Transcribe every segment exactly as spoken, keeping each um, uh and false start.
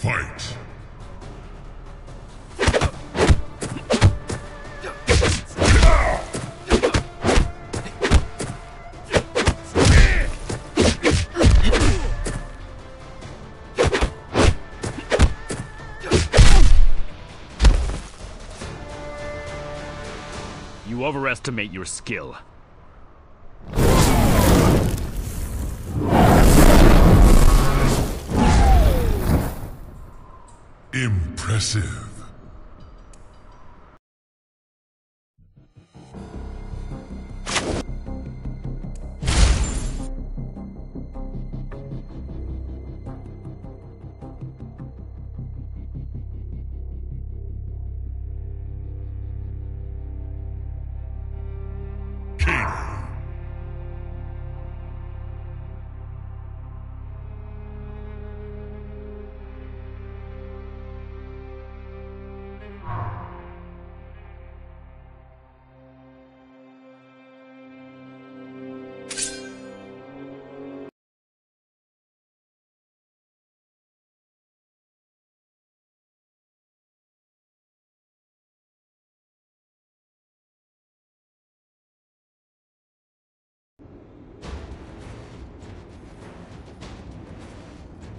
Fight! You overestimate your skill. Impressive.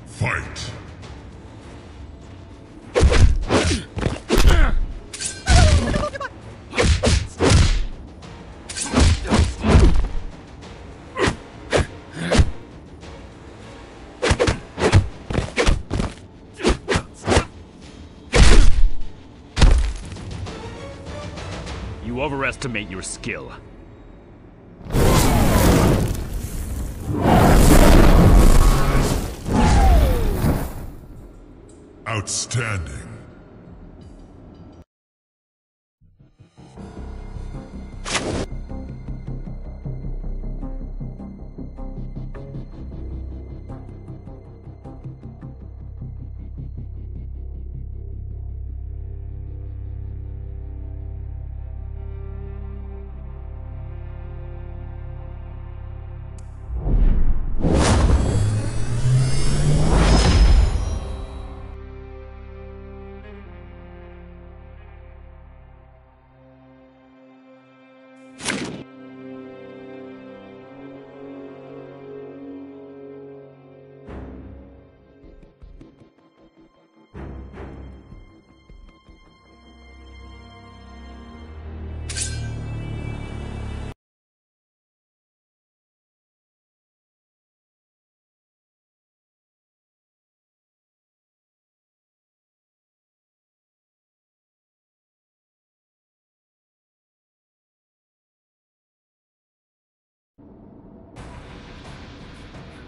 Fight! You overestimate your skill. Outstanding.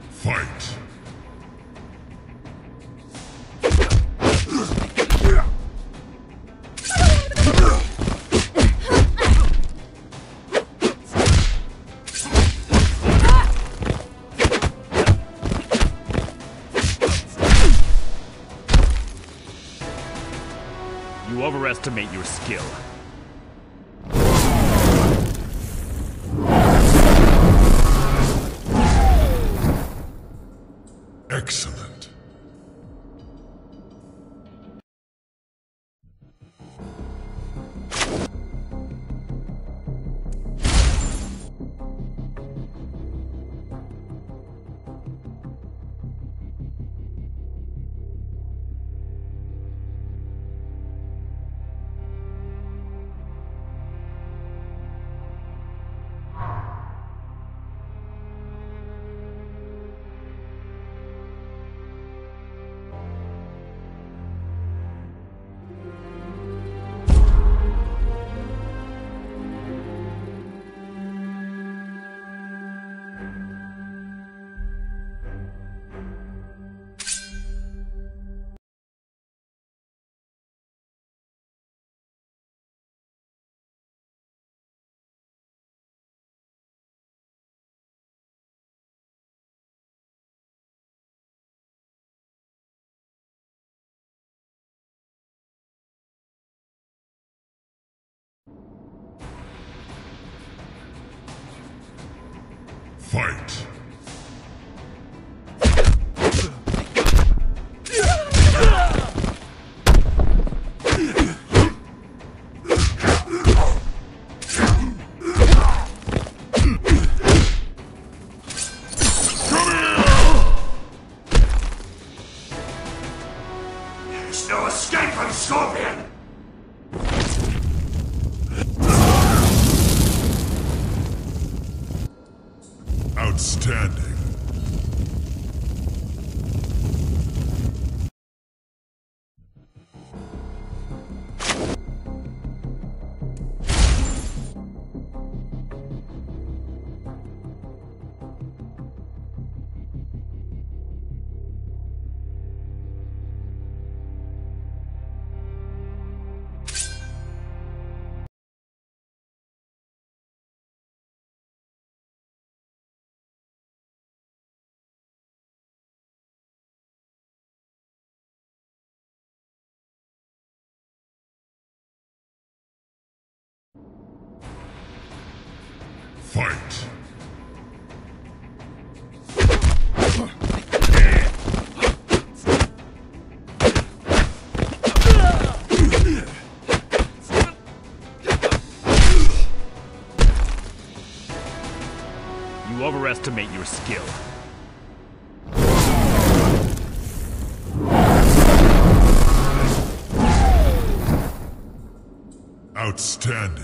Fight! You overestimate your skill. Excellent. Fight! Scorpion! Outstanding. Fight! You overestimate your skill. Outstanding.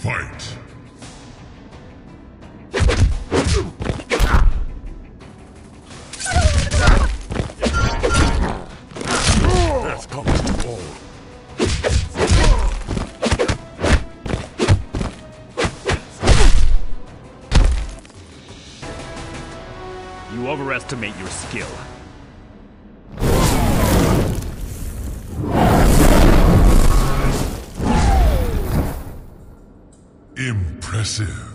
Fight! That's come too old. You overestimate your skill. Impressive.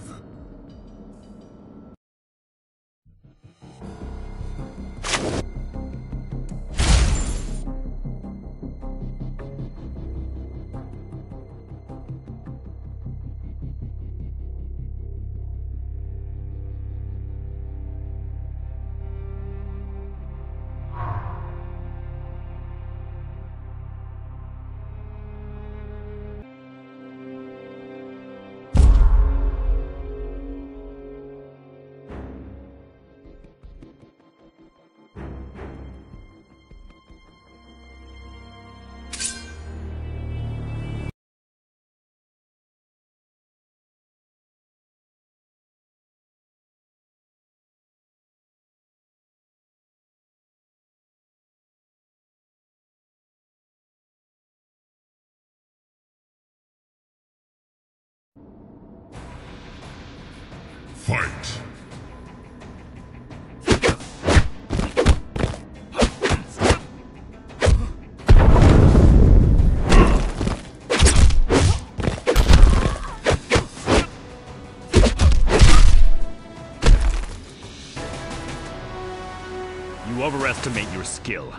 Fight! You overestimate your skill.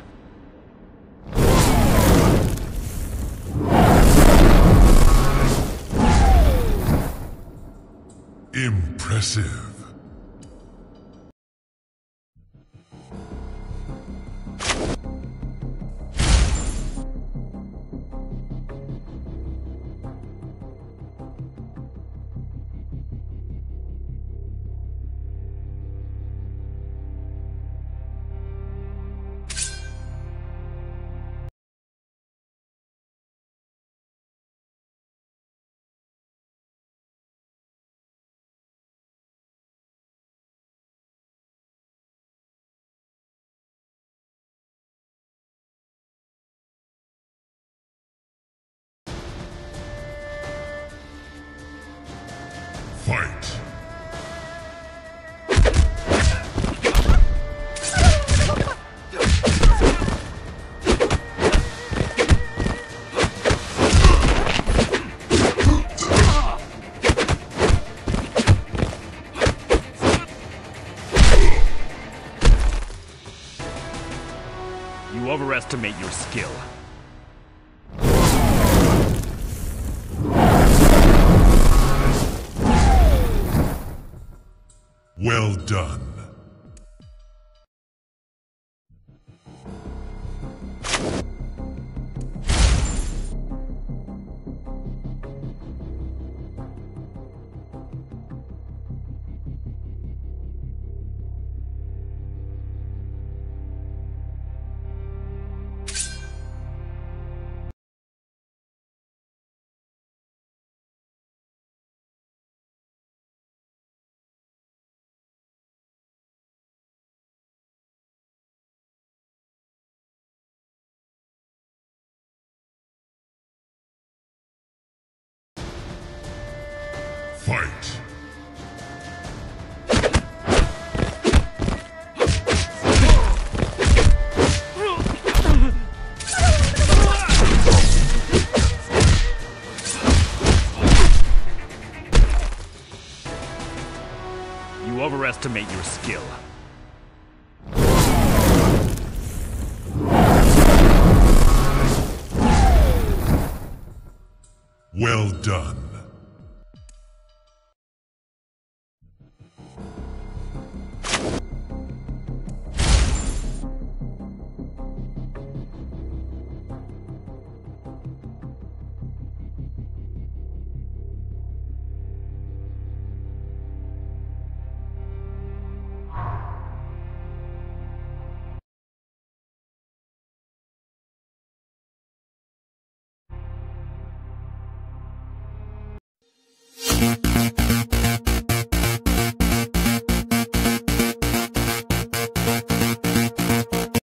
Impressive. You overestimate your skill. Well done. Fight! You overestimate your skill. Well done.